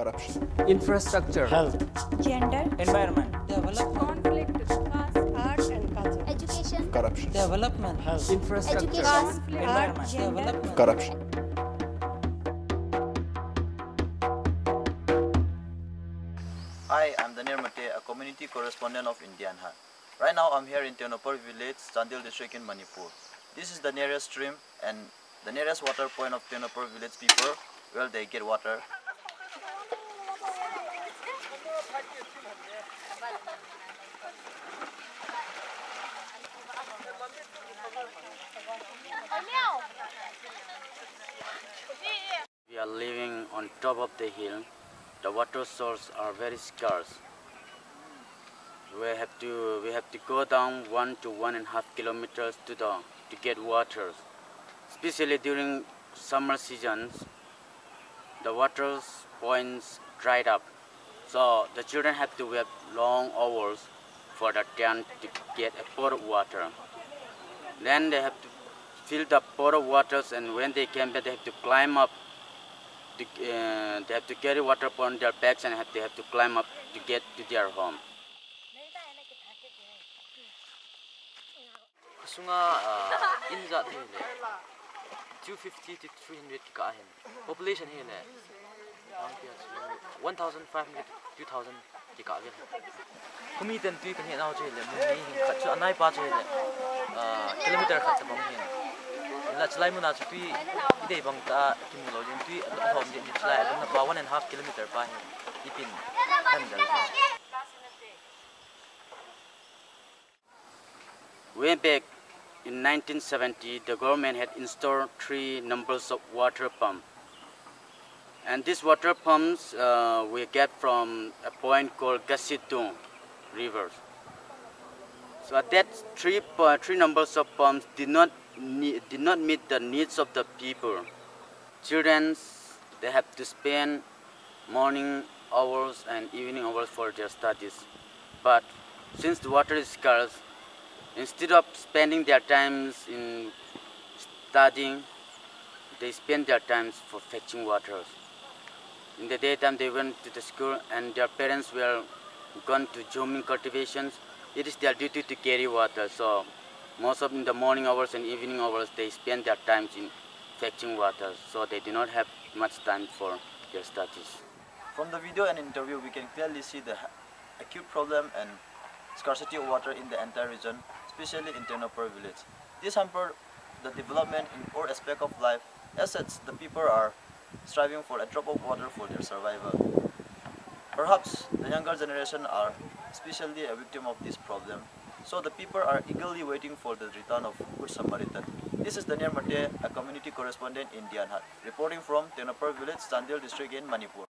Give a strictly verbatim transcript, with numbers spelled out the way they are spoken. corruption, infrastructure, health, gender, environment, development, conflict, caste, art and culture, education, corruption, development, health, infrastructure, education, conflict, environment, art, gender, development, corruption. Hi, I'm Daniel Mate, a community correspondent of India Unheard. Right now, I'm here in Tenopur village, Sandil district in Manipur. This is the nearest stream and the nearest water point of Tenopur village people. Well, they get water. We are living on top of the hill. The water sources are very scarce. We have to we have to go down one to one and a half kilometers to the to get water, especially during summer seasons. The water points dried up, so the children have to wait long hours for the tank to get a pot of water. Then they have to fill the pot of waters, and when they came back, they have to climb up. To, uh, they have to carry water on their backs and have to have to climb up to get to their home. two fifty to three hundred kahin. Population here ne one thousand five hundred to two thousand kikahin. Kumi ten tu kahin out here ne muni khat chu anai pa chu ne kilometer khat bang hin. La chlai mun achu pi idei bang ta kim lo jin tu hom jin chlai adna pa one and half kilometer pa hin. Ipin handal. Way back in nineteen seventy, the government had installed three numbers of water pumps. And these water pumps uh, we get from a point called Gassitong River. So at that three, uh, three numbers of pumps did not, need, did not meet the needs of the people. Children, they have to spend morning hours and evening hours for their studies. But since the water is scarce, instead of spending their times in studying, they spend their times for fetching water. In the daytime, they went to the school and their parents were gone to zooming cultivations. It is their duty to carry water, so most of in the morning hours and evening hours, they spend their times in fetching water, so they do not have much time for their studies. From the video and interview, we can clearly see the acute problem and scarcity of water in the entire region, especially in Tenopur village. This hampered the development in all aspects of life. As such, the people are striving for a drop of water for their survival. Perhaps the younger generation are especially a victim of this problem. So the people are eagerly waiting for the return of Ursa Maritat. This is Daniel Mate, a community correspondent in Dianhat, reporting from Tenopur village, Sandil district in Manipur.